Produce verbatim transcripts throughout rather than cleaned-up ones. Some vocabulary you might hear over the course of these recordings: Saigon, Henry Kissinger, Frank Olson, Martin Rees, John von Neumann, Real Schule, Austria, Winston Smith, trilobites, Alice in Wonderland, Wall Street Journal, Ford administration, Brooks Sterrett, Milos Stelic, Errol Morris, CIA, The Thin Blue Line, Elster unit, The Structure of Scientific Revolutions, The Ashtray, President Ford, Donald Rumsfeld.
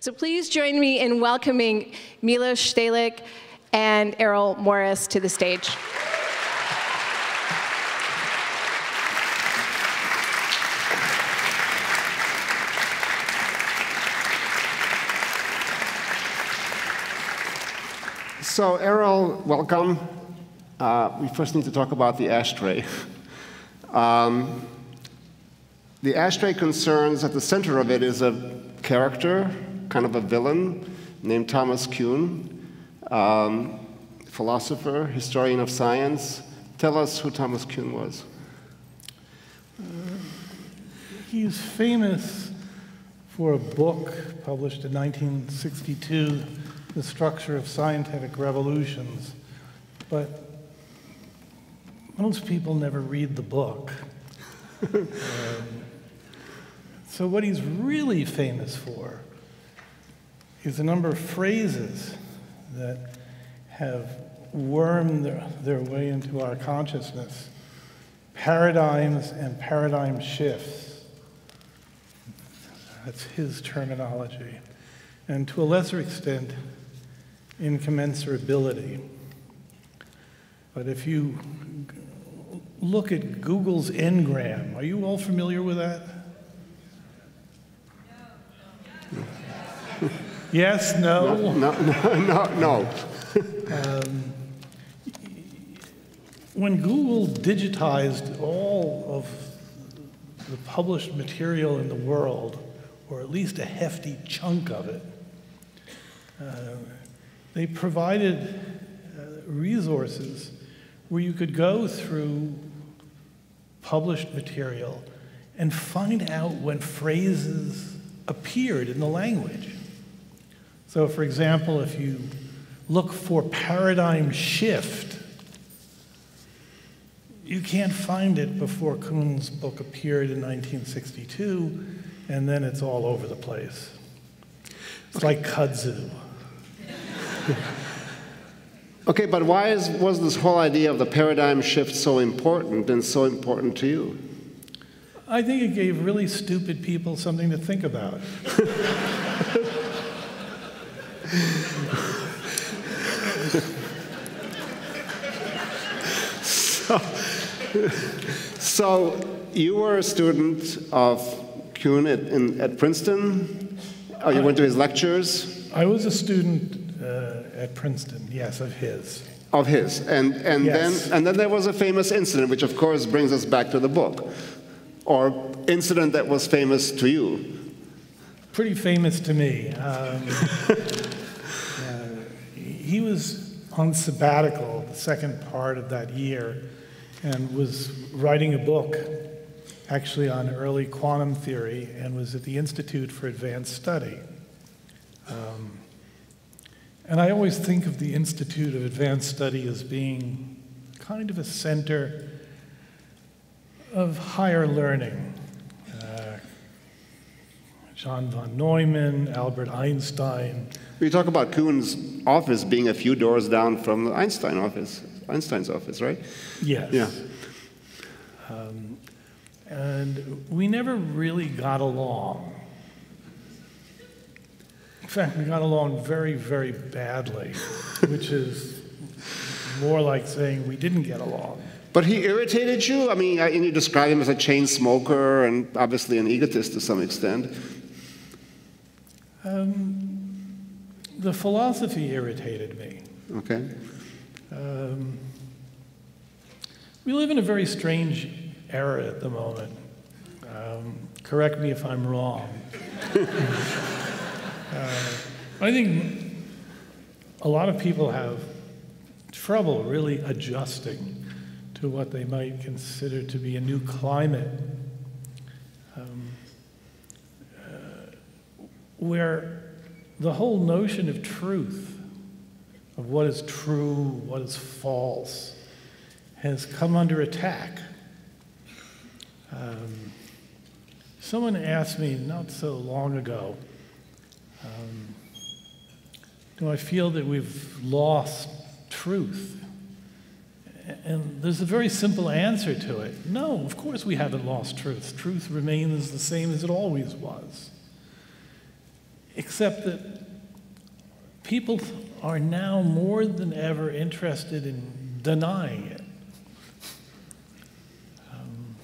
So please join me in welcoming Milos Stelic and Errol Morris to the stage. So Errol, welcome. Uh, we first need to talk about The Ashtray. um, The Ashtray concerns, at the center of it is a character, kind of a villain, named Thomas Kuhn, um, philosopher, historian of science. Tell us who Thomas Kuhn was. Uh, he's famous for a book published in nineteen sixty-two, The Structure of Scientific Revolutions. But most people never read the book. um, So what he's really famous for is a number of phrases that have wormed their, their way into our consciousness. Paradigms and paradigm shifts. That's his terminology. And to a lesser extent, incommensurability. But if you look at Google's Ngram, are you all familiar with that? Yes, no? No, no, no, no. um, when Google digitized all of the published material in the world, or at least a hefty chunk of it, uh, they provided uh, resources where you could go through published material and find out when phrases appeared in the language. So, for example, if you look for paradigm shift, you can't find it before Kuhn's book appeared in nineteen sixty-two, and then it's all over the place. It's okay. Like kudzu. Okay, but why is, was this whole idea of the paradigm shift so important and so important to you? I think it gave really stupid people something to think about. so, so, you were a student of Kuhn at, in, at Princeton? Oh, you I, went to his lectures? I was a student uh, at Princeton, yes, of his. Of his, and, and, yes. then, and then there was a famous incident, which of course brings us back to the book, or incident that was famous to you. Pretty famous to me. Um, uh, he was on sabbatical the second part of that year and was writing a book actually on early quantum theory and was at the Institute for Advanced Study. Um, and I always think of the Institute of Advanced Study as being kind of a center of higher learning. John von Neumann, Albert Einstein. We talk about Kuhn's office being a few doors down from the Einstein office, Einstein's office, right? Yes. Yeah. Um, and we never really got along. In fact, we got along very, very badly, which is more like saying we didn't get along. But he irritated you? I mean, and you describe him as a chain smoker and obviously an egotist to some extent. Um, the philosophy irritated me. Okay. Um, we live in a very strange era at the moment. Um, correct me if I'm wrong. uh, I think a lot of people have trouble really adjusting to what they might consider to be a new climate, um, uh, where the whole notion of truth, of what is true, what is false, has come under attack. Um, someone asked me not so long ago, um, do I feel that we've lost truth? And there's a very simple answer to it. No, of course we haven't lost truth. Truth remains the same as it always was. except that people are now more than ever interested in denying it. Um,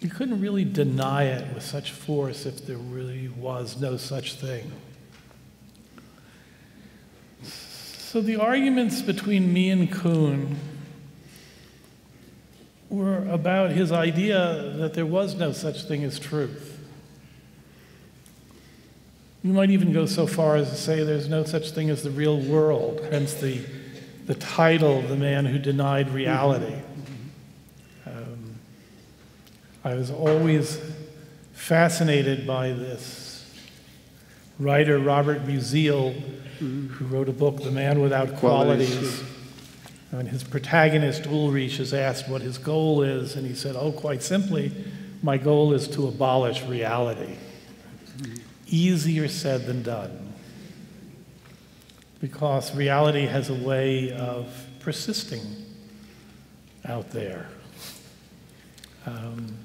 you couldn't really deny it with such force if there really was no such thing. So the arguments between me and Kuhn were about his idea that there was no such thing as truth. You might even go so far as to say there's no such thing as the real world, hence the, the title, The Man Who Denied Reality. Um, I was always fascinated by this writer, Robert Musil, who wrote a book, The Man Without Qualities. And his protagonist, Ulrich, is asked what his goal is, and he said, oh, quite simply, my goal is to abolish reality. Easier said than done, because reality has a way of persisting out there. Um,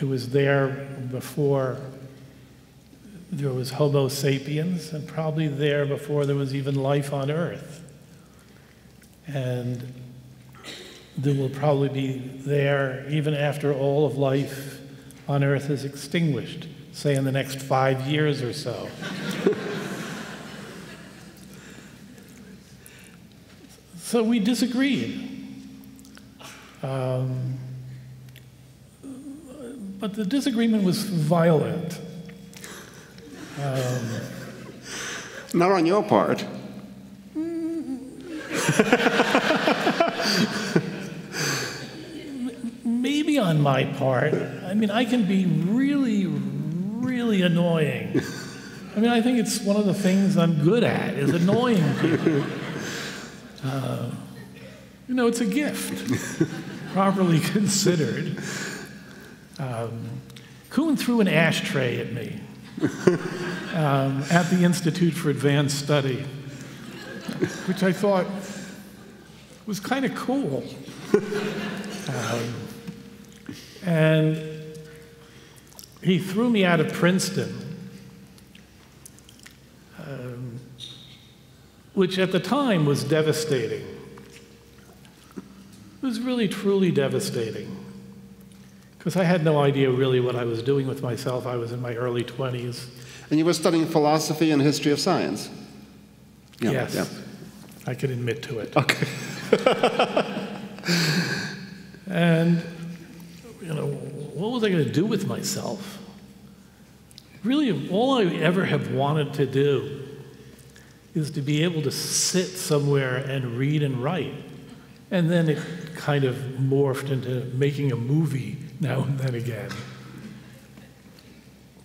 it was there before there was Homo sapiens, and probably there before there was even life on Earth. And there will probably be there even after all of life on Earth is extinguished, say in the next five years or so. So we disagreed. Um, but the disagreement was violent. Um, Not on your part. Maybe on my part. I mean, I can be really, really annoying. I mean, I think it's one of the things I'm good at, is annoying people. Uh, you know, it's a gift, properly considered. Um, Kuhn threw an ashtray at me um, at the Institute for Advanced Study, which I thought was kind of cool. Um, and he threw me out of Princeton, um, which at the time was devastating. It was really, truly devastating, because I had no idea really what I was doing with myself. I was in my early twenties. And you were studying philosophy and history of science? Yeah, yes. Yeah. I can admit to it. Okay. And, you know, what was I going to do with myself? Really, all I ever have wanted to do is to be able to sit somewhere and read and write. And then it kind of morphed into making a movie now and then again.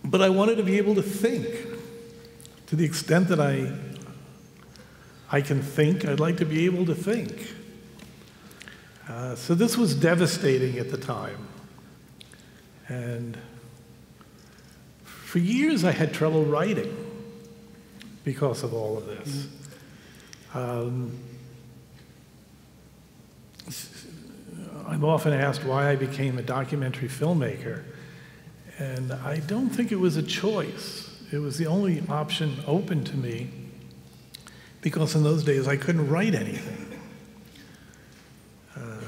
But I wanted to be able to think. To the extent that I, I can think, I'd like to be able to think. Uh, so this was devastating at the time. And for years I had trouble writing because of all of this. Um, I'm often asked why I became a documentary filmmaker, and I don't think it was a choice. It was the only option open to me, because in those days I couldn't write anything. Um,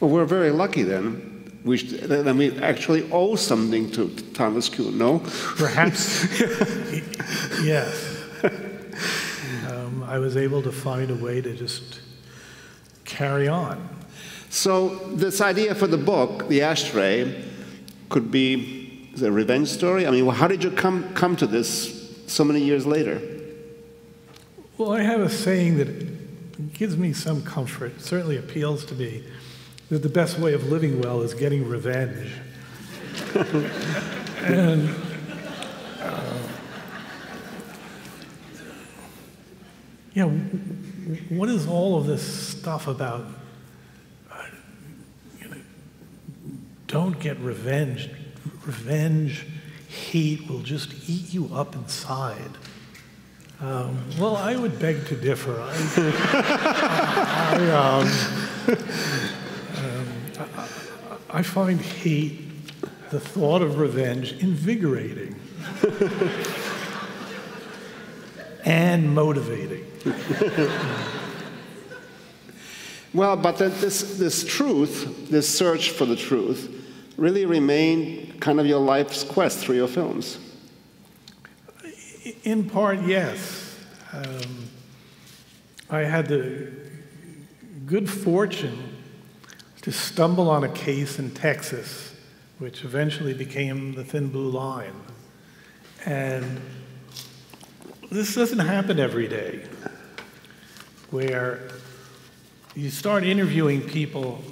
well, we're very lucky then. We should, then we actually owe something to Thomas Kuhn, no? Perhaps. Yes. Um, I was able to find a way to just carry on. So this idea for the book, The Ashtray, could be a revenge story? I mean, how did you come, come to this so many years later? Well, I have a saying that gives me some comfort, certainly appeals to me, that the best way of living well is getting revenge. And uh, yeah, what is all of this stuff about? Uh, you know, don't get revenge. Revenge, hate will just eat you up inside. Um, well, I would beg to differ. I, I, I, um, I find hate, the thought of revenge, invigorating. And motivating. Well, but this, this truth, this search for the truth, really remained kind of your life's quest through your films. In part, yes. Um, I had the good fortune to stumble on a case in Texas, which eventually became The Thin Blue Line. And this doesn't happen every day, where you start interviewing people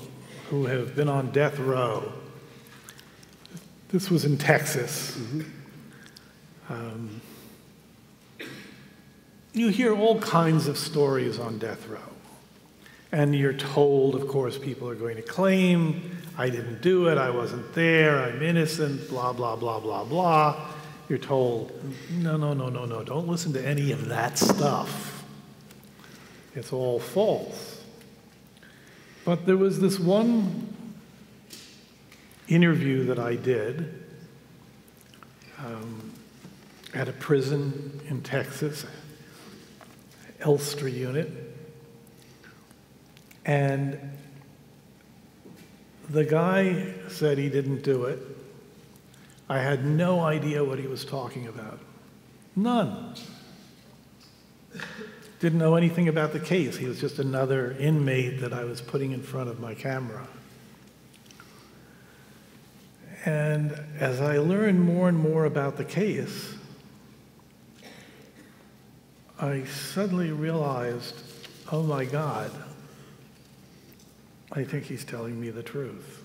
who have been on death row. This was in Texas. Mm-hmm. um, you hear all kinds of stories on death row. And you're told, of course, people are going to claim, I didn't do it, I wasn't there, I'm innocent, blah, blah, blah, blah, blah. You're told, no, no, no, no, no, don't listen to any of that stuff. It's all false. But there was this one interview that I did um, at a prison in Texas, Elster unit. And the guy said he didn't do it. I had no idea what he was talking about. None. Didn't know anything about the case. He was just another inmate that I was putting in front of my camera. And as I learned more and more about the case, I suddenly realized, oh my God, I think he's telling me the truth.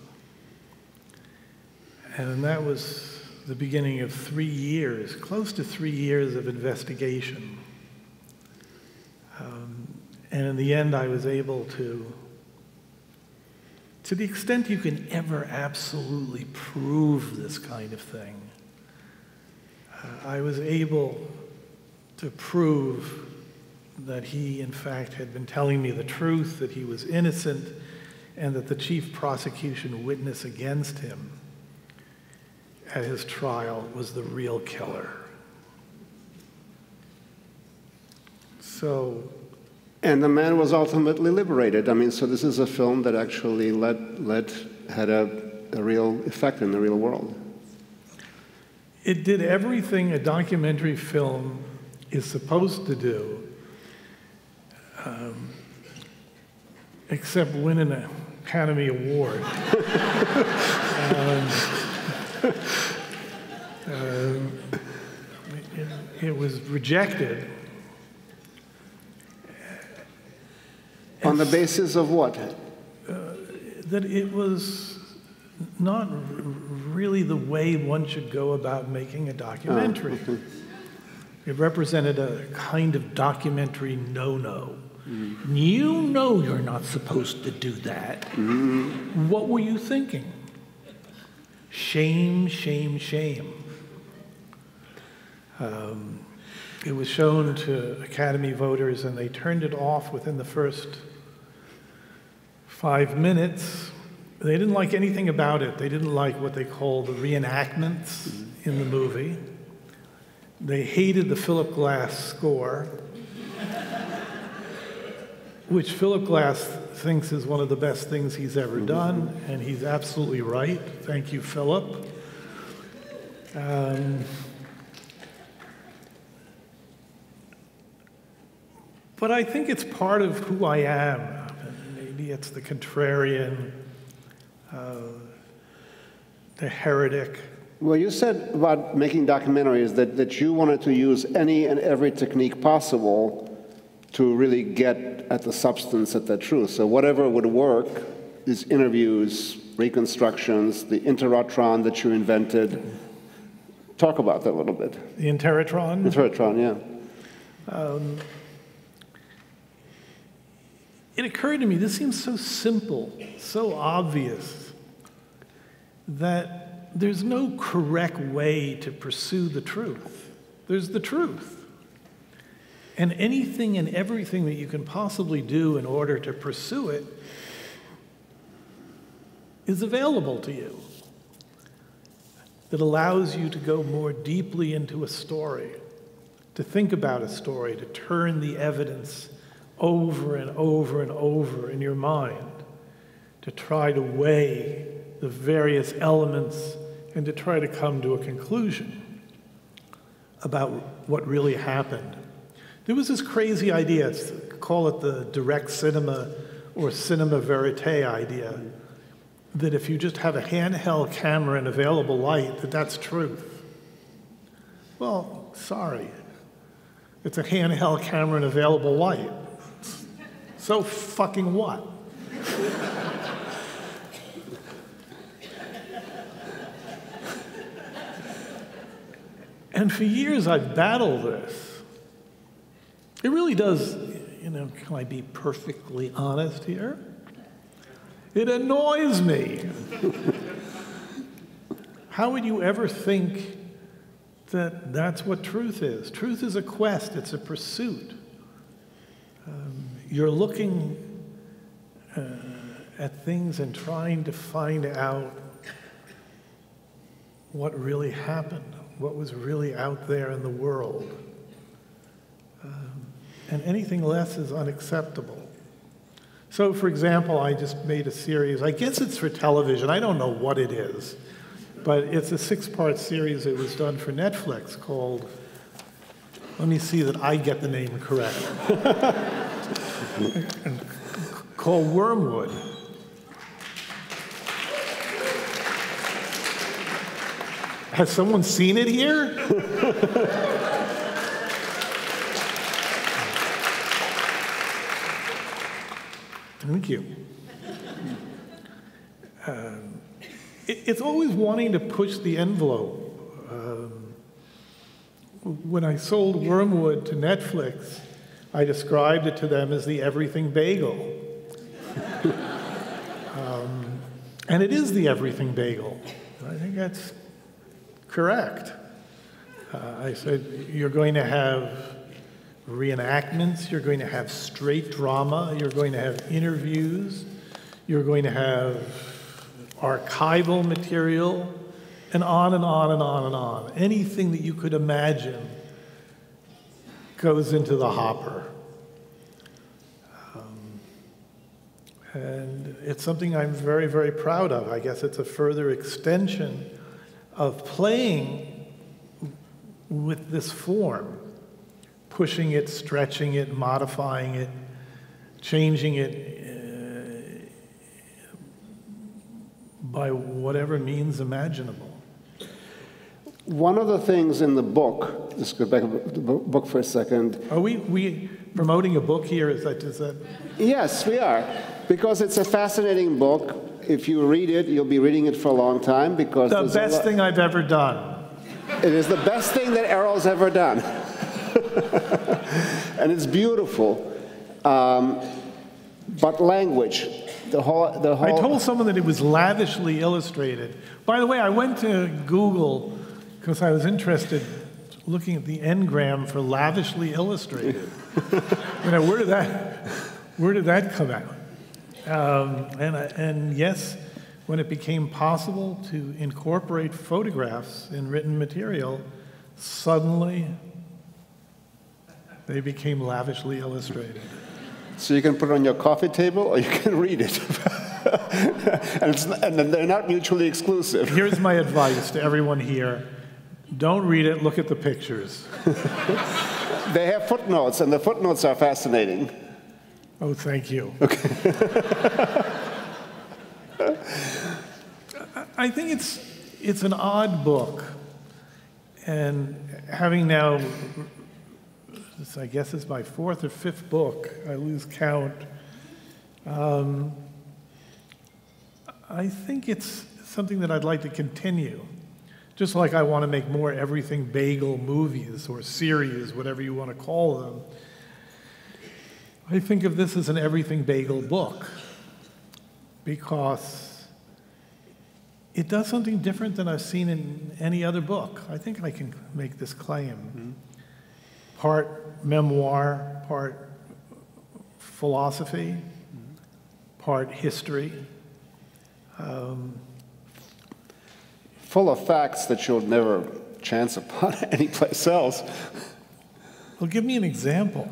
And that was the beginning of three years, close to three years of investigation. Um, and in the end, I was able to, to the extent you can ever absolutely prove this kind of thing, uh, I was able to prove that he, in fact, had been telling me the truth, that he was innocent, and that the chief prosecution witness against him at his trial was the real killer. So... And the man was ultimately liberated. I mean, so this is a film that actually led, led, had a, a real effect in the real world. It did everything a documentary film is supposed to do, um, except win an Academy Award. um, um, it, it was rejected. On the basis of what? Uh, that it was not r really the way one should go about making a documentary. Oh, okay. It represented a kind of documentary no-no. Mm. You know you're not supposed to do that. Mm. What were you thinking? Shame, shame, shame. Um, it was shown to Academy voters and they turned it off within the first five minutes. They didn't like anything about it. They didn't like what they call the reenactments in the movie. They hated the Philip Glass score, which Philip Glass thinks is one of the best things he's ever done, and he's absolutely right. Thank you, Philip. Um, but I think it's part of who I am. Maybe it's the contrarian, uh, the heretic. Well, you said about making documentaries that, that you wanted to use any and every technique possible to really get at the substance, at the truth. So whatever would work, these interviews, reconstructions, the interrotron that you invented. Talk about that a little bit. The interrotron? Interrotron, yeah. Um, it occurred to me, this seems so simple, so obvious, that there's no correct way to pursue the truth. There's the truth. And anything and everything that you can possibly do in order to pursue it is available to you. that allows you to go more deeply into a story, to think about a story, to turn the evidence over and over and over in your mind, to try to weigh the various elements and to try to come to a conclusion about what really happened. There was this crazy idea, call it the direct cinema or cinema verite idea, that if you just have a handheld camera and available light, that that's truth. Well, sorry. It's a handheld camera and available light. So fucking what? And for years I've battled this. It really does, you know, can I be perfectly honest here? It annoys me. How would you ever think that that's what truth is? Truth is a quest, it's a pursuit. Um, you're looking uh, at things and trying to find out what really happened, what was really out there in the world. Um, and anything less is unacceptable. So, for example, I just made a series. I guess it's for television. I don't know what it is. But it's a six-part series that was done for Netflix called, let me see that I get the name correct, called Wormwood. Has someone seen it here? Thank you. Um, it, it's always wanting to push the envelope. Um, when I sold Wormwood to Netflix, I described it to them as the everything bagel. um, and it is the everything bagel. I think that's correct. Uh, I said, you're going to have reenactments, you're going to have straight drama, you're going to have interviews, you're going to have archival material, and on and on and on and on. Anything that you could imagine goes into the hopper. Um, and it's something I'm very, very proud of. I guess it's a further extension of playing with this form, pushing it, stretching it, modifying it, changing it uh, by whatever means imaginable. One of the things in the book, let's go back to the book for a second. Are we, we promoting a book here? Is that, is that? Yes, we are, because it's a fascinating book. If you read it, you'll be reading it for a long time because the best thing I've ever done. It is the best thing that Errol's ever done. And it's beautiful. Um, but language, the whole, the whole... I told someone that it was lavishly illustrated. By the way, I went to Google because I was interested looking at the Ngram for lavishly illustrated. You know, where did that, where did that come out? Um, and, and yes, when it became possible to incorporate photographs in written material, suddenly they became lavishly illustrated. So you can put it on your coffee table or you can read it. and, it's, and they're not mutually exclusive. Here's my advice to everyone here. Don't read it, look at the pictures. They have footnotes, and the footnotes are fascinating. Oh, thank you. Okay. I think it's, it's an odd book. And having now, this, I guess it's my fourth or fifth book, I lose count. Um, I think it's something that I'd like to continue. Just like I want to make more everything bagel movies or series, whatever you want to call them. I think of this as an everything bagel book because it does something different than I've seen in any other book. I think I can make this claim. Mm-hmm. Part memoir, part philosophy, mm-hmm. part history. Um, full of facts that you'll never chance upon anyplace else. Well, give me an example.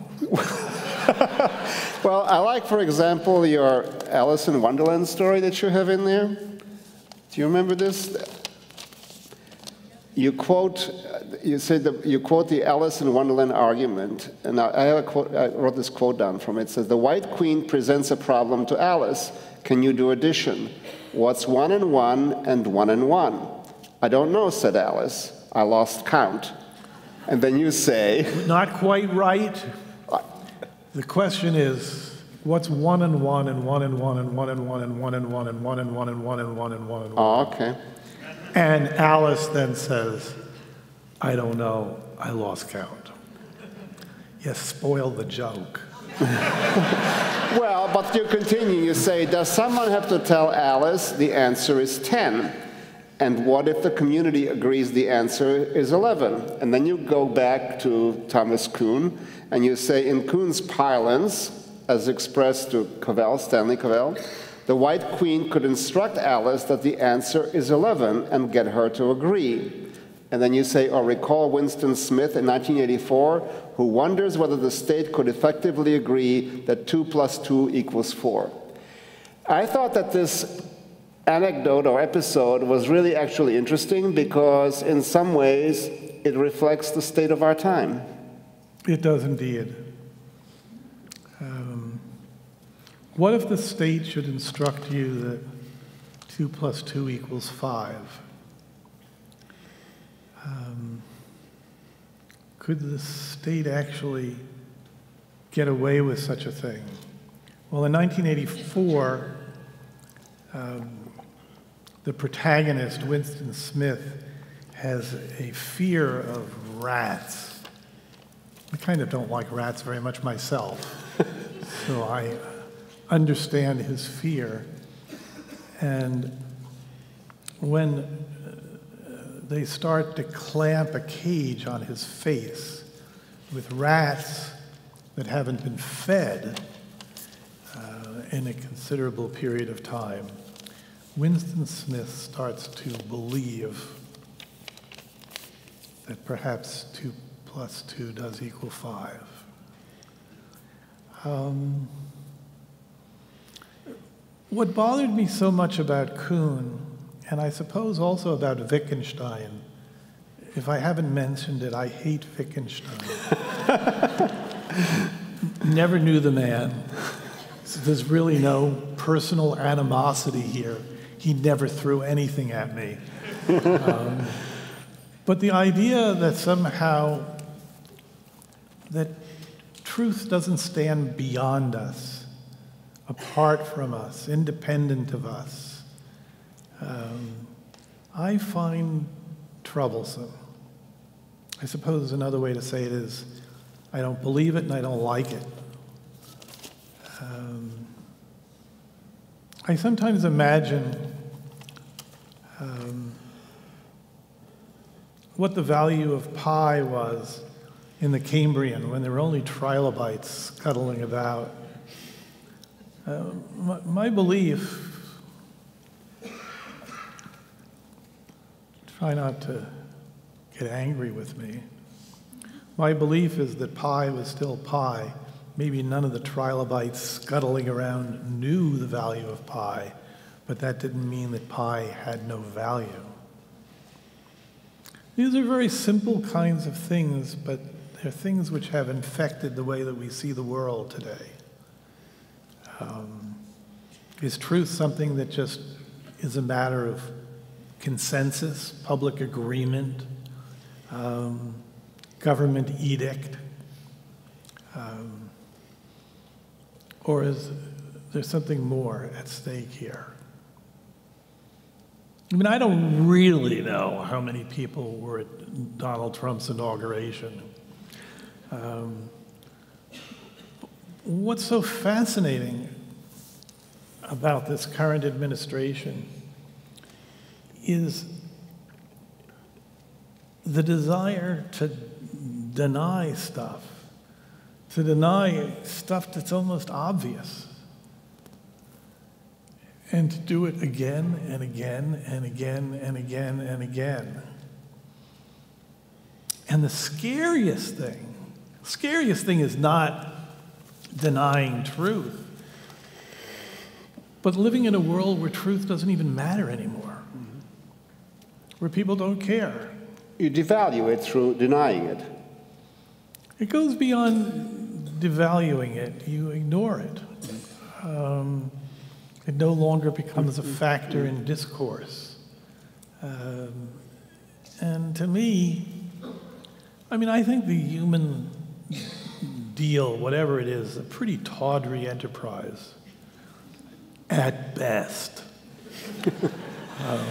Well, I like, for example, your Alice in Wonderland story that you have in there. Do you remember this? You quote, you said that you quote the Alice in Wonderland argument, and I, I, have a quote, I wrote this quote down from it. It says, "The White Queen presents a problem to Alice. Can you do addition? What's one and one and one and one? I don't know," said Alice. "I lost count." And then you say, "Not quite right. The question is, what's one and one and one and one and one and one and one and one and one and one and one and one and one and one?" Oh, okay. And Alice then says, "I don't know, I lost count." Yes, spoil the joke. Well, but you continue, you say, "Does someone have to tell Alice the answer is ten? And what if the community agrees the answer is eleven? And then you go back to Thomas Kuhn, and you say, "In Kuhn's parlance, as expressed to Cavell, Stanley Cavell, the White Queen could instruct Alice that the answer is eleven and get her to agree." And then you say, "Or recall Winston Smith in nineteen eighty-four, who wonders whether the state could effectively agree that two plus two equals four. I thought that this anecdote or episode was really actually interesting because in some ways it reflects the state of our time. It does indeed. Um, What if the state should instruct you that two plus two equals five? Um, could the state actually get away with such a thing? Well, in nineteen eighty-four, um, the protagonist, Winston Smith, has a fear of rats. I kind of don't like rats very much myself, so I understand his fear. And when uh, they start to clamp a cage on his face with rats that haven't been fed uh, in a considerable period of time, Winston Smith starts to believe that perhaps two plus two does equal five. Um, What bothered me so much about Kuhn, and I suppose also about Wittgenstein, if I haven't mentioned it, I hate Wittgenstein. Never knew the man. So there's really no personal animosity here. He never threw anything at me. Um, but the idea that somehow that truth doesn't stand beyond us, apart from us, independent of us, um, I find troublesome. I suppose another way to say it is, I don't believe it and I don't like it. Um, I sometimes imagine um, what the value of pi was in the Cambrian when there were only trilobites scuttling about. Uh, my, my belief, try not to get angry with me, my belief is that pi was still pi. Maybe none of the trilobites scuttling around knew the value of pi, but that didn't mean that pi had no value. These are very simple kinds of things, but they're things which have infected the way that we see the world today. Um, is truth something that just is a matter of consensus, public agreement, um, government edict? Um, or is there something more at stake here? I mean, I don't really know how many people were at Donald Trump's inauguration. Um, What's so fascinating about this current administration is the desire to deny stuff, to deny stuff that's almost obvious. and to do it again and again and again and again and again. And the scariest thing, scariest thing is not denying truth, but living in a world where truth doesn't even matter anymore, mm-hmm. where people don't care. You devalue it through denying it. It goes beyond devaluing it. You ignore it. Um, it no longer becomes a factor in discourse. Um, and to me, I mean, I think the human deal, whatever it is, a pretty tawdry enterprise, at best. um,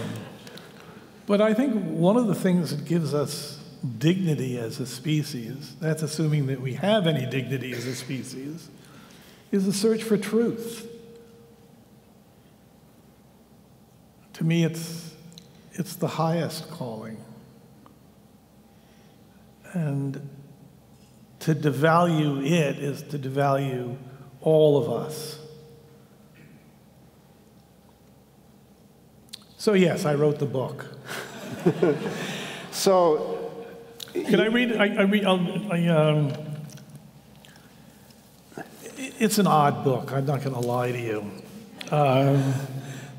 but I think one of the things that gives us dignity as a species, that's assuming that we have any dignity as a species, is the search for truth. To me, it's, it's the highest calling. And to devalue it is to devalue all of us. So yes, I wrote the book. So, can I read? I, I read. I'll, I, um, it's an odd book. I'm not going to lie to you. Um,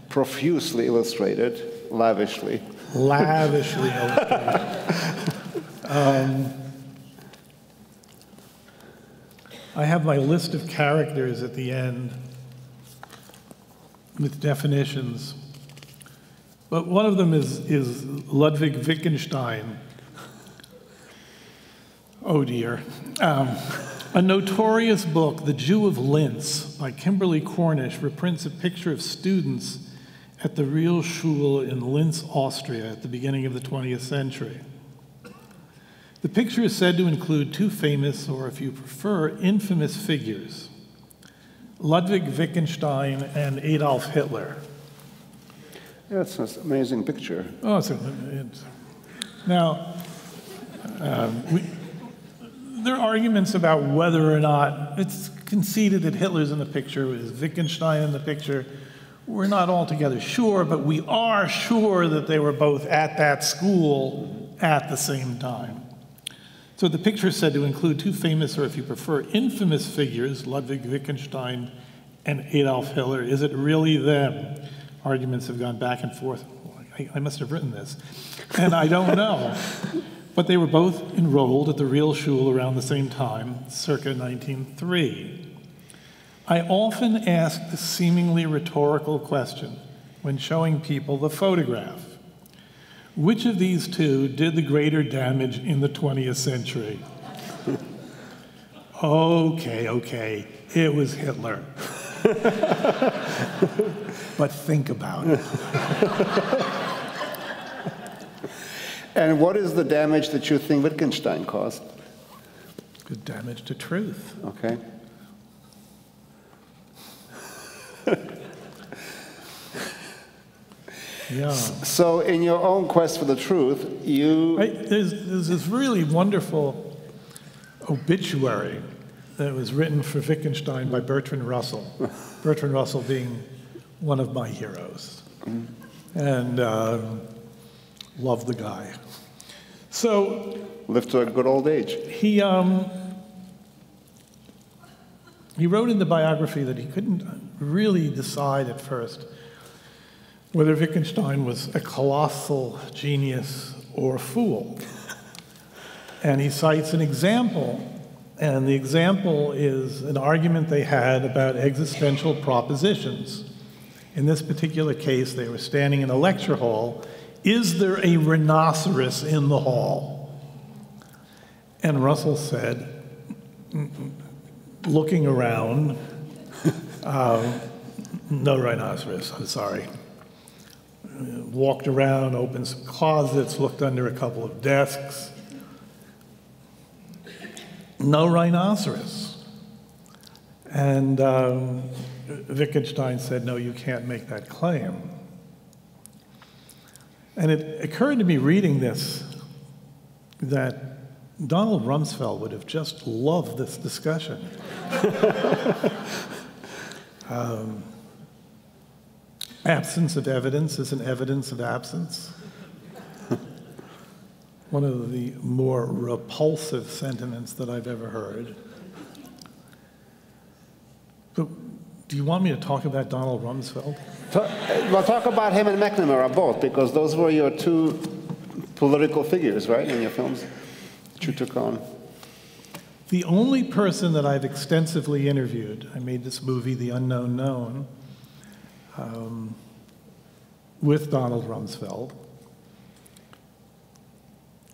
Profusely illustrated, lavishly. Lavishly illustrated. Um, I have my list of characters at the end with definitions, but one of them is, is Ludwig Wittgenstein. Oh dear. Um, a notorious book, The Jew of Linz, by Kimberly Cornish, reprints a picture of students at the Real Schule in Linz, Austria, at the beginning of the twentieth century. The picture is said to include two famous, or if you prefer, infamous figures, Ludwig Wittgenstein and Adolf Hitler. Yeah, that's an amazing picture. Oh, it's, it's, now, um, we, there are arguments about whether or not it's conceded that Hitler's in the picture, is Wittgenstein in the picture. We're not altogether sure, but we are sure that they were both at that school at the same time. So the picture is said to include two famous, or if you prefer, infamous figures, Ludwig Wittgenstein and Adolf Hitler. Is it really them? Arguments have gone back and forth. I, I must have written this, and I don't know. But they were both enrolled at the Real Schule around the same time, circa nineteen oh three. I often ask the seemingly rhetorical question when showing people the photograph. Which of these two did the greater damage in the twentieth century? Okay, okay, it was Hitler. But think about it. And what is the damage that you think Wittgenstein caused? Good damage to truth. Okay. Yeah. So in your own quest for the truth, you... I, there's, there's this really wonderful obituary that was written for Wittgenstein by Bertrand Russell, Bertrand Russell being one of my heroes, and uh, loved the guy. So... Lived to a good old age. He, um, he wrote in the biography that he couldn't really decide at first whether Wittgenstein was a colossal genius or a fool. And he cites an example, and the example is an argument they had about existential propositions. In this particular case, they were standing in a lecture hall. Is there a rhinoceros in the hall? And Russell said, looking around, um, no rhinoceros, I'm sorry. Walked around, opened some closets, looked under a couple of desks. No rhinoceros. And um, Wittgenstein said, no, you can't make that claim. And it occurred to me reading this that Donald Rumsfeld would have just loved this discussion. um, Absence of evidence is an evidence of absence. One of the more repulsive sentiments that I've ever heard. But do you want me to talk about Donald Rumsfeld? Talk, well, talk about him and McNamara both, because those were your two political figures, right, in your films that you took on. The only person that I've extensively interviewed, I made this movie, The Unknown Known, Um, with Donald Rumsfeld.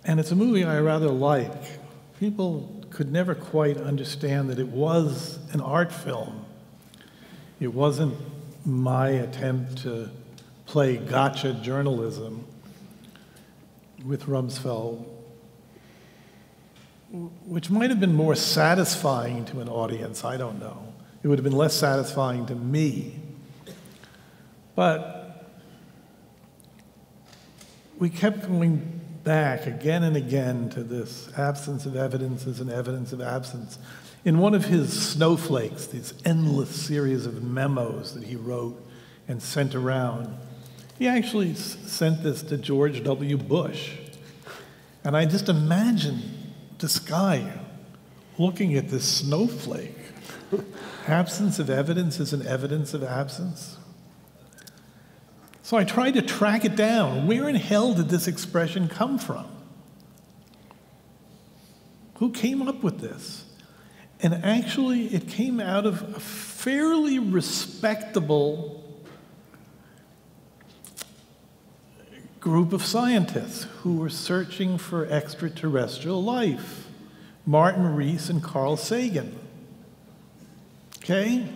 And it's a movie I rather like. People could never quite understand that it was an art film. It wasn't my attempt to play gotcha journalism with Rumsfeld, which might have been more satisfying to an audience, I don't know. It would have been less satisfying to me. But we kept going back again and again to this absence of evidence is an evidence of absence. In one of his snowflakes, these endless series of memos that he wrote and sent around, he actually sent this to George W. Bush. And I just imagine this guy looking at this snowflake. Absence of evidence is an evidence of absence. So I tried to track it down. Where in hell did this expression come from? Who came up with this? And actually, it came out of a fairly respectable group of scientists who were searching for extraterrestrial life. Martin Rees and Carl Sagan. Okay?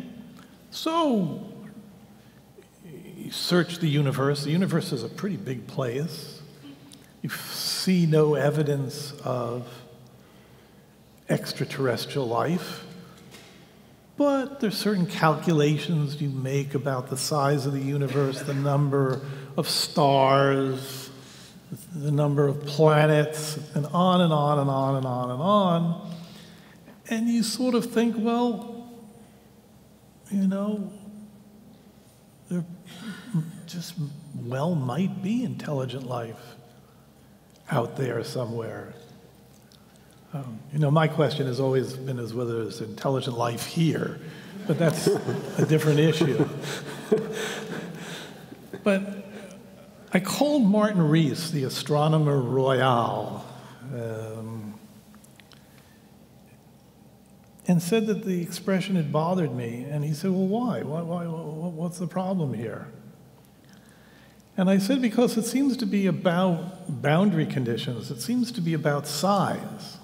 So, you search the universe. The universe is a pretty big place. You see no evidence of extraterrestrial life, but there's certain calculations you make about the size of the universe, the number of stars, the number of planets, and on and on and on and on and on. And you sort of think, well, you know, there just well might be intelligent life out there somewhere. Um, you know, my question has always been as whether there's intelligent life here, but that's a different issue. But I called Martin Rees the astronomer royal, um, and said that the expression had bothered me. And he said, well, why? Why, why, what's the problem here? And I said, because it seems to be about boundary conditions. It seems to be about size.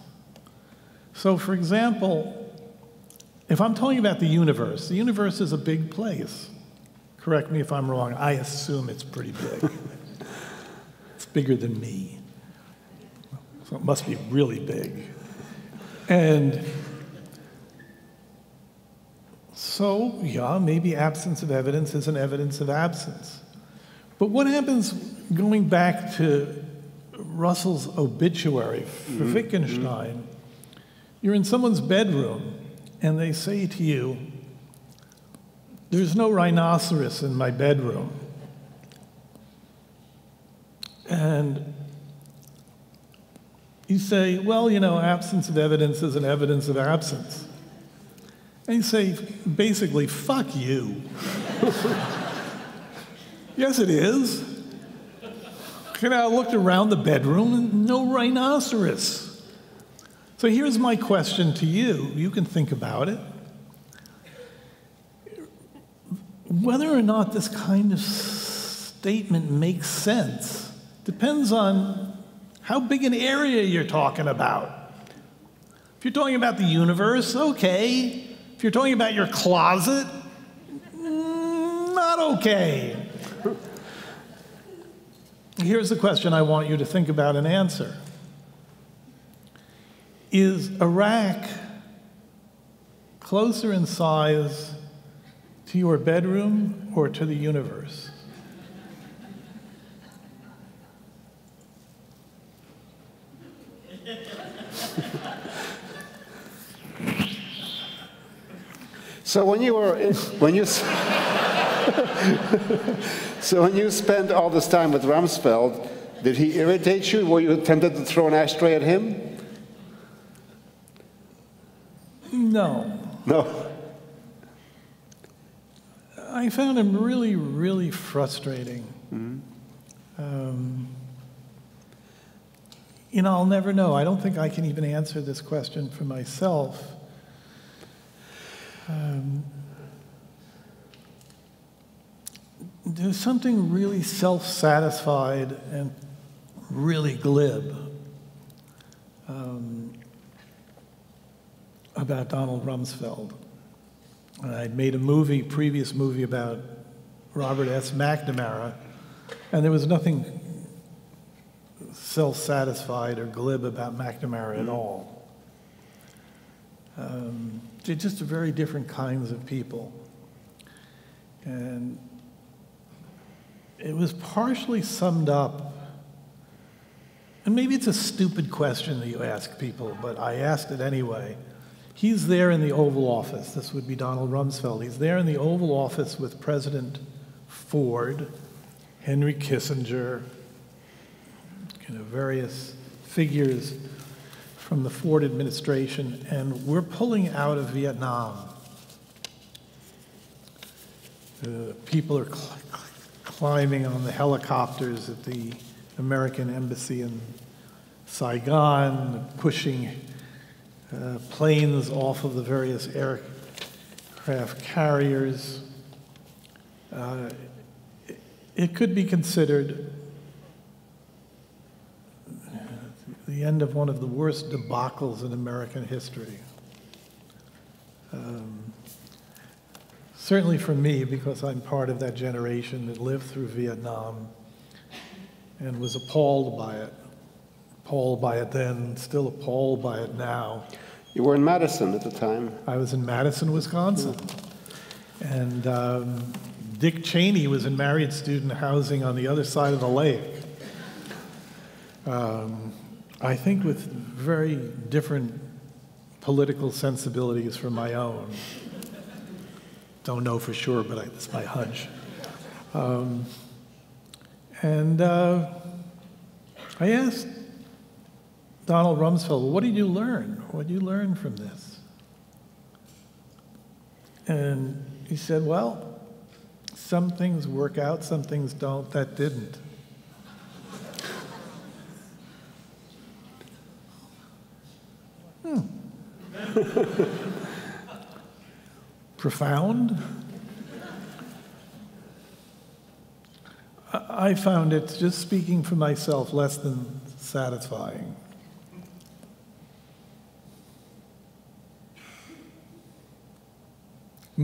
So for example, if I'm talking about the universe, the universe is a big place. Correct me if I'm wrong. I assume it's pretty big. It's bigger than me. So it must be really big. And so, yeah, maybe absence of evidence is an evidence of absence. But what happens, going back to Russell's obituary for mm-hmm. Wittgenstein, mm-hmm. you're in someone's bedroom, and they say to you, there's no rhinoceros in my bedroom. And you say, well, you know, absence of evidence is an evidence of absence. And you say, basically, fuck you. Yes, it is. And I looked around the bedroom, and no rhinoceros. So here's my question to you. You can think about it. Whether or not this kind of statement makes sense depends on how big an area you're talking about. If you're talking about the universe, okay. If you're talking about your closet, not okay. Here's the question I want you to think about and answer. Is Iraq closer in size to your bedroom or to the universe? So when you were, when you, So when you spent all this time with Rumsfeld, did he irritate you? Were you tempted to throw an ashtray at him? No. No. I found him really, really frustrating. Mm-hmm. um, you know, I'll never know. I don't think I can even answer this question for myself. Um, there's something really self-satisfied and really glib um, about Donald Rumsfeld. I'd made a movie, previous movie, about Robert S. McNamara, and there was nothing self-satisfied or glib about McNamara at all. Um, they're just very different kinds of people. And it was partially summed up, and maybe it's a stupid question that you ask people, but I asked it anyway. He's there in the Oval Office. This would be Donald Rumsfeld. He's there in the Oval Office with President Ford, Henry Kissinger, you know, various figures from the Ford administration, and we're pulling out of Vietnam. The people are cl climbing on the helicopters at the American embassy in Saigon, pushing Uh, planes off of the various aircraft carriers. Uh, it, it could be considered the end of one of the worst debacles in American history. Um, certainly for me, because I'm part of that generation that lived through Vietnam and was appalled by it. Appalled by it then, still appalled by it now. You were in Madison at the time. I was in Madison, Wisconsin. Yeah. And um, Dick Cheney was in married student housing on the other side of the lake. Um, I think with very different political sensibilities from my own. Don't know for sure, but I, it's my hunch. Um, and uh, I asked Donald Rumsfeld, what did you learn? What did you learn from this? And he said, well, some things work out, some things don't. That didn't. Hmm. Profound. I found it, just speaking for myself, less than satisfying.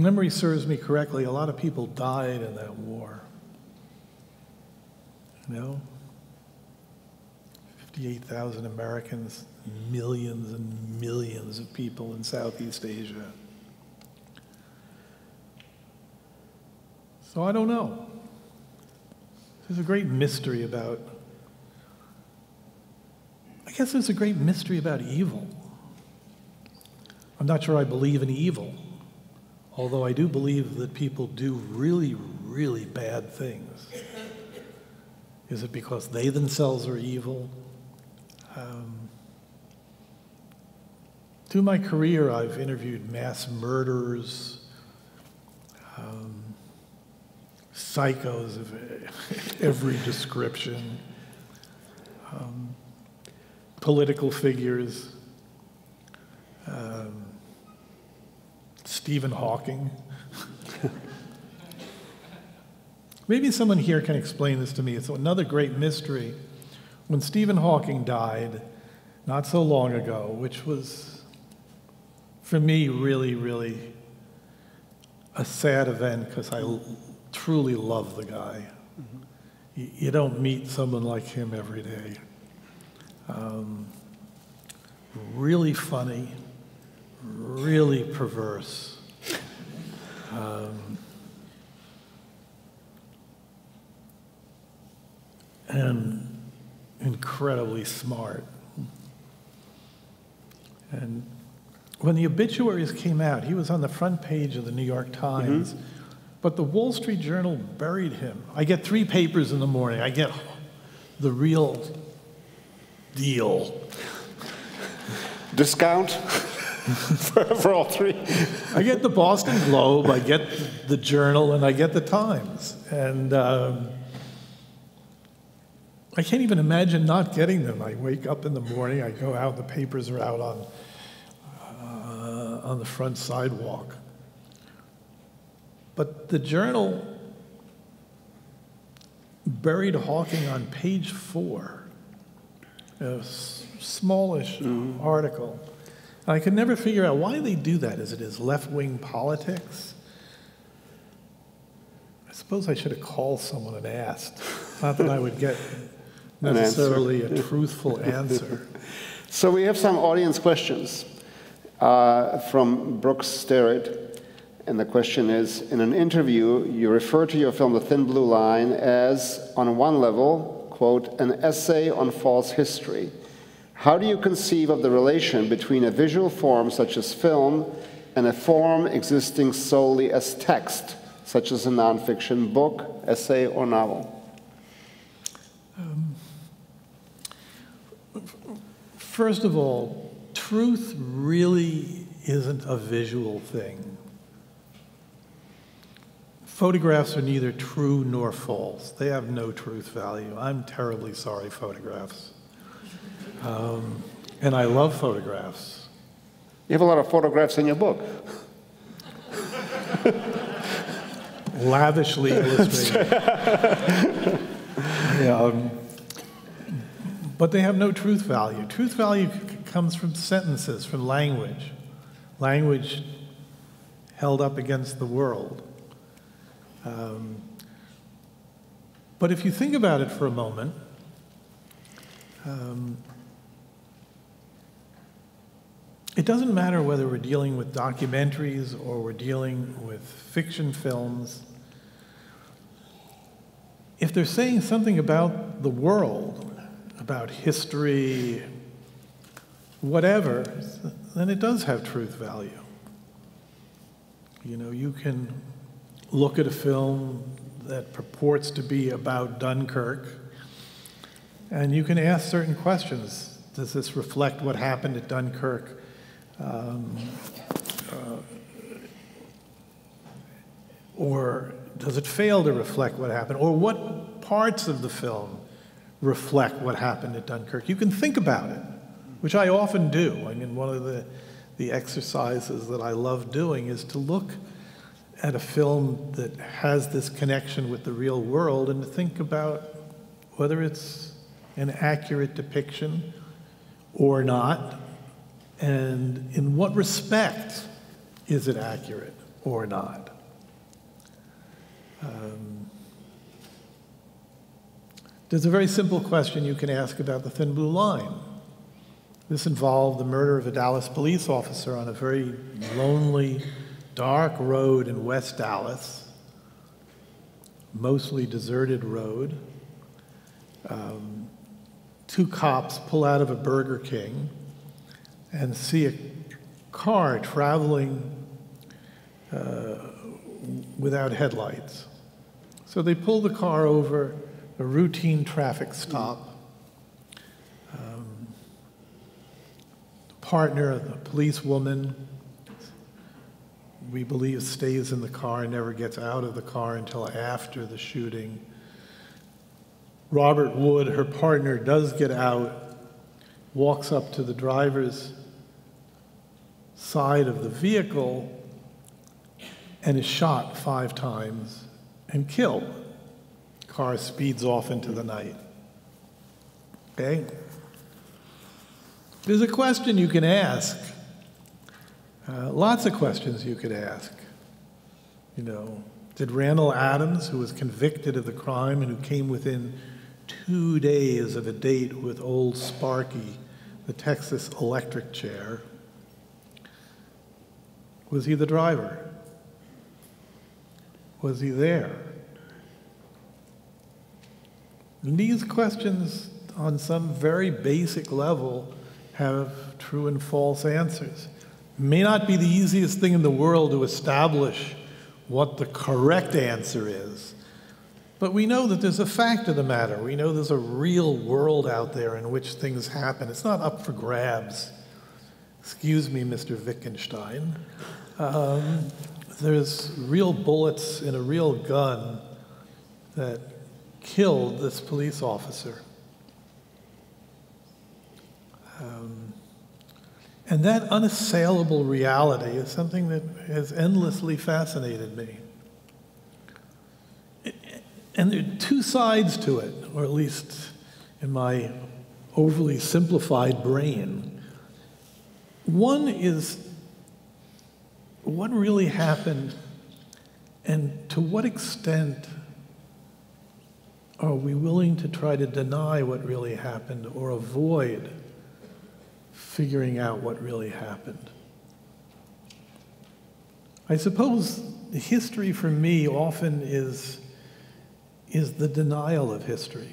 Memory serves me correctly, a lot of people died in that war. You know? fifty-eight thousand Americans, millions and millions of people in Southeast Asia. So I don't know. There's a great mystery about, I guess there's a great mystery about evil. I'm not sure I believe in evil. Although I do believe that people do really, really bad things. Is it because they themselves are evil? Um, through my career, I've interviewed mass murderers, um, psychos of every description, um, political figures, um, Stephen Hawking. Maybe someone here can explain this to me. It's another great mystery. When Stephen Hawking died not so long ago, which was, for me, really, really a sad event because I truly love the guy. Mm-hmm. you, you don't meet someone like him every day. Um, really funny. Really perverse. Um, and incredibly smart. And when the obituaries came out, he was on the front page of the New York Times, mm-hmm. But the Wall Street Journal buried him. I get three papers in the morning. I get the real deal. Discount for, for all three. I get the Boston Globe, I get the Journal, and I get the Times. And um, I can't even imagine not getting them. I wake up in the morning, I go out, the papers are out on, uh, on the front sidewalk. But the Journal buried Hawking on page four, a smallish mm. article. And I could never figure out why they do that. Is it his left-wing politics? I suppose I should have called someone and asked. Not that I would get necessarily a truthful answer. So we have some audience questions uh, from Brooks Sterrett. And the question is, in an interview, you refer to your film The Thin Blue Line as, on one level, quote, an essay on false history. How do you conceive of the relation between a visual form such as film and a form existing solely as text, such as a nonfiction book, essay, or novel? Um, first of all, truth really isn't a visual thing. Photographs are neither true nor false. They have no truth value. I'm terribly sorry, photographs. Um, and I love photographs. You have a lot of photographs in your book. Lavishly illustrated. Yeah, um, but they have no truth value. Truth value c comes from sentences, from language. Language held up against the world. Um, but if you think about it for a moment, um, it doesn't matter whether we're dealing with documentaries or we're dealing with fiction films. If they're saying something about the world, about history, whatever, then it does have truth value. You know, you can look at a film that purports to be about Dunkirk, and you can ask certain questions. Does this reflect what happened at Dunkirk? Um, uh, or does it fail to reflect what happened? Or what parts of the film reflect what happened at Dunkirk? You can think about it, which I often do. I mean, one of the, the exercises that I love doing is to look at a film that has this connection with the real world and to think about whether it's an accurate depiction or not. And in what respect is it accurate or not? Um, there's a very simple question you can ask about The Thin Blue Line. This involved the murder of a Dallas police officer on a very lonely, dark road in West Dallas, mostly deserted road. Um, two cops pull out of a Burger King and see a car traveling uh, without headlights. So they pull the car over, a routine traffic stop. Um, the partner, the policewoman, we believe stays in the car and never gets out of the car until after the shooting. Robert Wood, her partner, does get out, walks up to the driver's side of the vehicle, and is shot five times and killed. Car speeds off into the night. Okay? There's a question you can ask. Uh, lots of questions you could ask. You know, did Randall Adams, who was convicted of the crime and who came within two days of a date with old Sparky, the Texas electric chair, was he the driver? Was he there? And these questions, on some very basic level, have true and false answers. May not be the easiest thing in the world to establish what the correct answer is. But we know that there's a fact of the matter. We know there's a real world out there in which things happen. It's not up for grabs. Excuse me, Mister Wittgenstein. Um, there's real bullets in a real gun that killed this police officer. Um, and that unassailable reality is something that has endlessly fascinated me. And there are two sides to it, or at least in my overly simplified brain. One is what really happened, and to what extent are we willing to try to deny what really happened or avoid figuring out what really happened? I suppose history for me often is is the denial of history.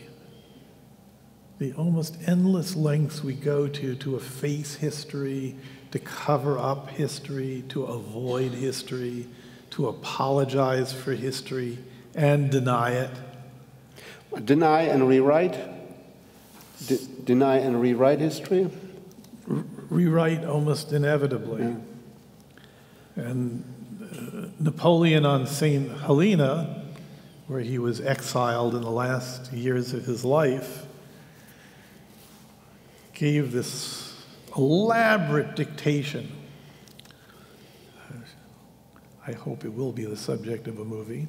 The almost endless lengths we go to to efface history, to cover up history, to avoid history, to apologize for history and deny it. Deny and rewrite? De deny and rewrite history? R rewrite almost inevitably. Yeah. And uh, Napoleon on Saint Helena, where he was exiled in the last years of his life, gave this elaborate dictation. I hope it will be the subject of a movie.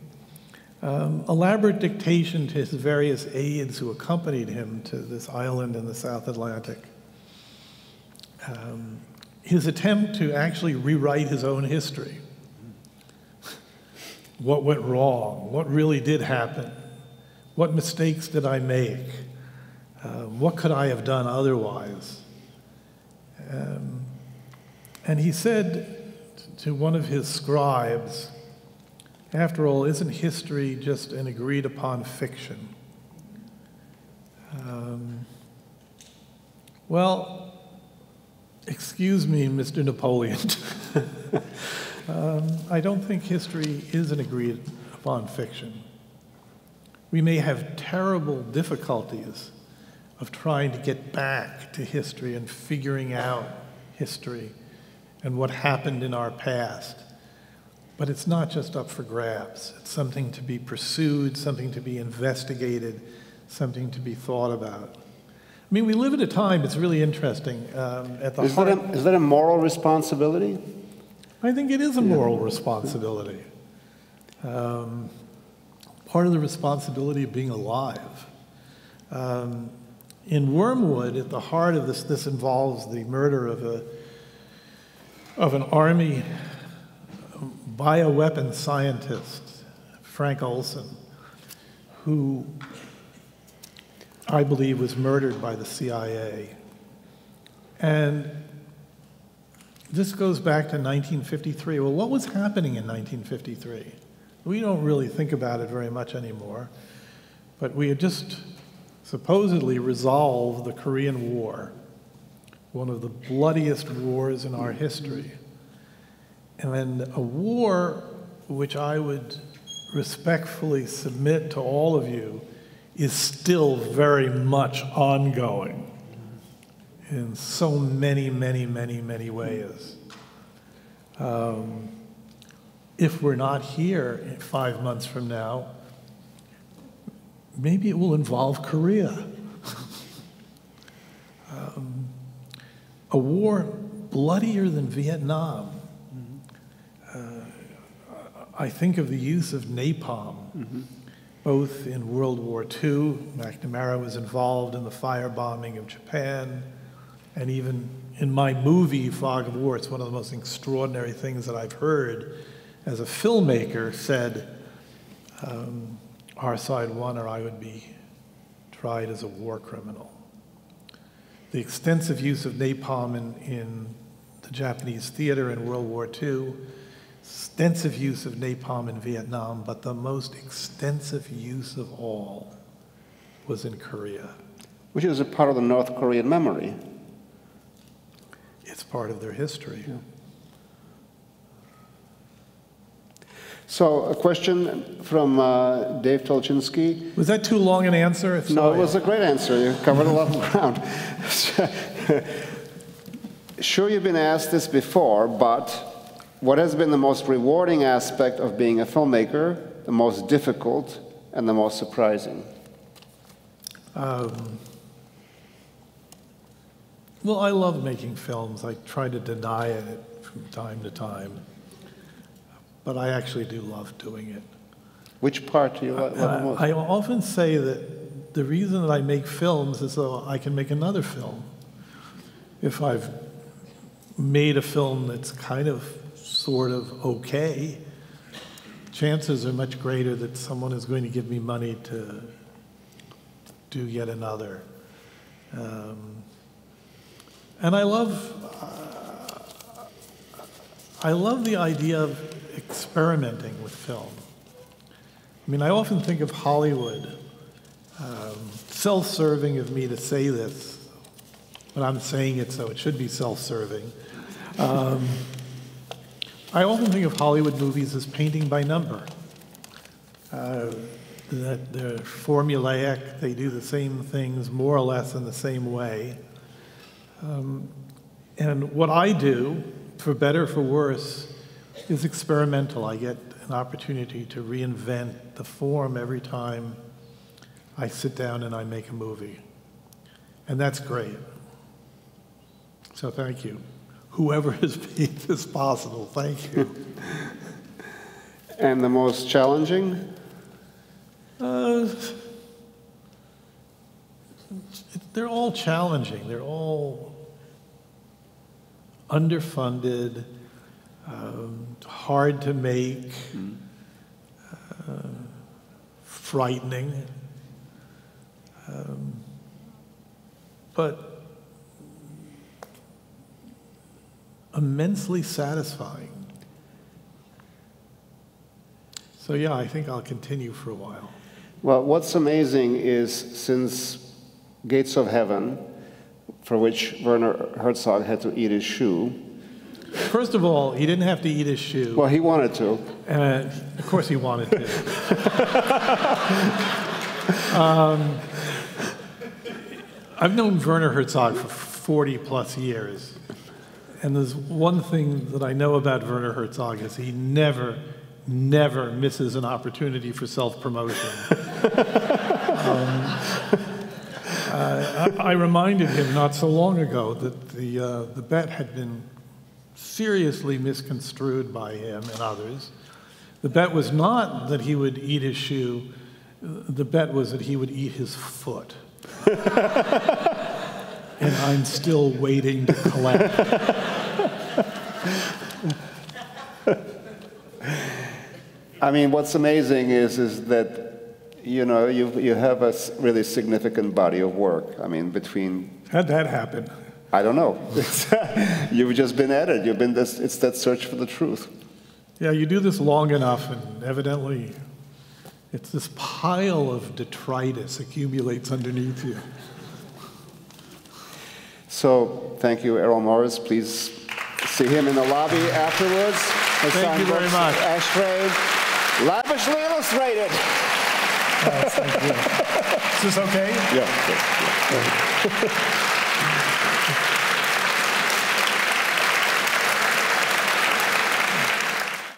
Um, elaborate dictation to his various aides who accompanied him to this island in the South Atlantic. Um, his attempt to actually rewrite his own history. What went wrong? What really did happen? What mistakes did I make? Uh, what could I have done otherwise? Um, and he said to one of his scribes, after all, isn't history just an agreed upon fiction? Um, well, excuse me, Mister Napoleon. Um, I don't think history is an agreed upon fiction. We may have terrible difficulties of trying to get back to history and figuring out history and what happened in our past. But it's not just up for grabs. It's something to be pursued, something to be investigated, something to be thought about. I mean, we live at a time, it's really interesting. Um, at the is, heart that a, is that a moral responsibility? I think it is a moral responsibility. Um, part of the responsibility of being alive. Um, in Wormwood, at the heart of this, this involves the murder of, a, of an army bioweapon scientist, Frank Olson, who I believe was murdered by the C I A. And this goes back to nineteen fifty-three. Well, what was happening in nineteen fifty-three? We don't really think about it very much anymore, but we had just supposedly resolved the Korean War, one of the bloodiest wars in our history. And then a war which I would respectfully submit to all of you is still very much ongoing in so many, many, many, many ways. Um, if we're not here five months from now, maybe it will involve Korea. um, a war bloodier than Vietnam. Uh, I think of the use of napalm, mm-hmm. both in World War Two, McNamara was involved in the firebombing of Japan, and even in my movie, Fog of War, it's one of the most extraordinary things that I've heard as a filmmaker said, um, our side won or I would be tried as a war criminal. The extensive use of napalm in, in the Japanese theater in World War Two, extensive use of napalm in Vietnam, but the most extensive use of all was in Korea. Which is a part of the North Korean memory. It's part of their history. Yeah. So a question from uh, Dave Tolchinsky. Was that too long an answer? If no, so, it was yeah. a great answer. You covered a lot of ground. Sure, you've been asked this before, but what has been the most rewarding aspect of being a filmmaker, the most difficult, and the most surprising? Um, well, I love making films. I try to deny it from time to time. But I actually do love doing it. Which part do you love uh, most? I often say that the reason that I make films is so I can make another film. If I've made a film that's kind of, sort of okay, chances are much greater that someone is going to give me money to do yet another. Um, and I love, uh, I love the idea of experimenting with film. I mean, I often think of Hollywood, um, self-serving of me to say this, but I'm saying it, so it should be self-serving. Um, I often think of Hollywood movies as painting by number. Uh, that they're formulaic, they do the same things more or less in the same way. Um, and what I do, for better or for worse, is experimental. I get an opportunity to reinvent the form every time I sit down and I make a movie. And that's great. So thank you. Whoever has made this possible, thank you. And the most challenging? Uh, they're all challenging. They're all underfunded, um, hard to make, uh, frightening. Um, but immensely satisfying. So yeah, I think I'll continue for a while. Well, what's amazing is since Gates of Heaven, for which Werner Herzog had to eat his shoe. First of all, he didn't have to eat his shoe. Well, he wanted to. Uh, of course he wanted to. um, I've known Werner Herzog for forty plus years. And there's one thing that I know about Werner Herzog is he never, never misses an opportunity for self-promotion. um, uh, I, I reminded him not so long ago that the, uh, the bet had been seriously misconstrued by him and others. The bet was not that he would eat his shoe. The bet was that he would eat his foot. And I'm still waiting to collect. I mean, what's amazing is, is that, you know, you, you have a really significant body of work. I mean, between... How'd that happen? I don't know. You've just been at it. You've been this, it's that search for the truth. Yeah, you do this long enough, and evidently, it's this pile of detritus accumulates underneath you. So, thank you, Errol Morris. Please see him in the lobby afterwards. His thank you very much. Ashtray, lavishly illustrated. Yes, thank you. Is this okay? Yeah. yeah, yeah.